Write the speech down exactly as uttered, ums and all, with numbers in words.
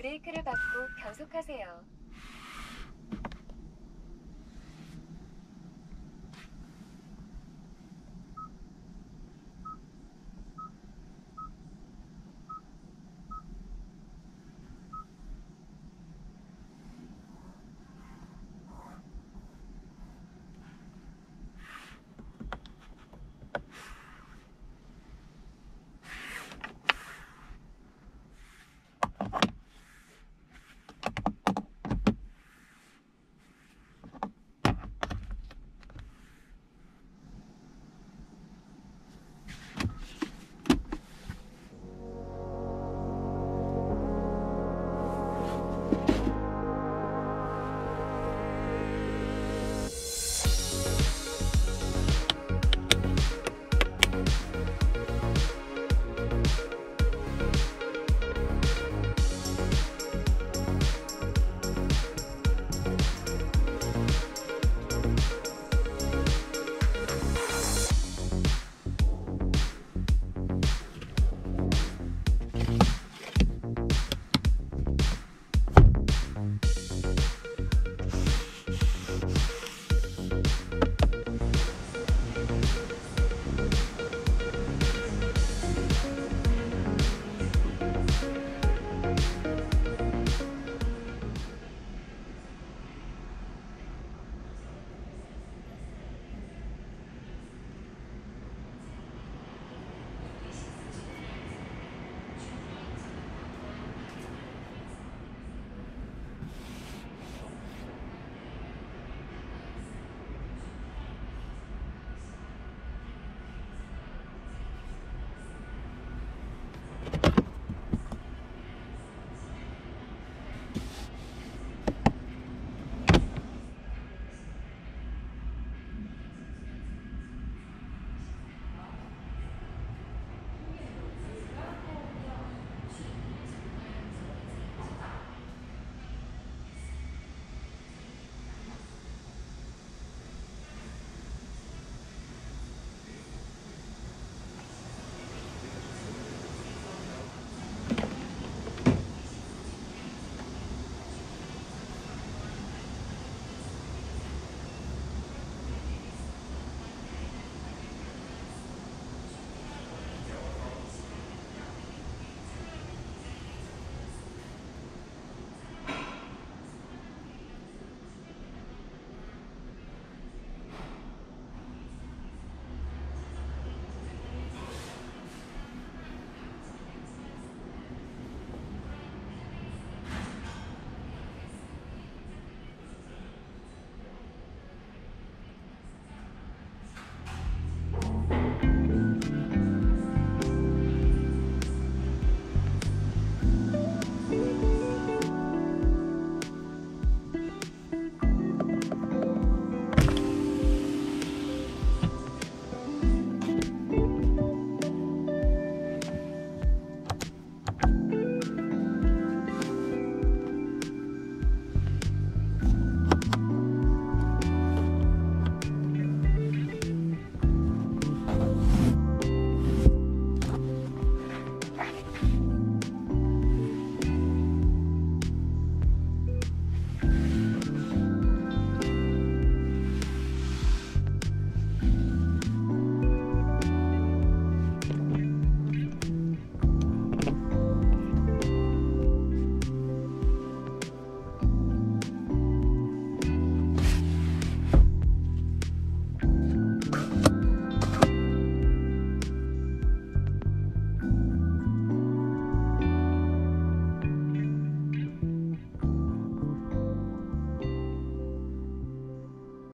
브레이크를 밟고 변속하세요.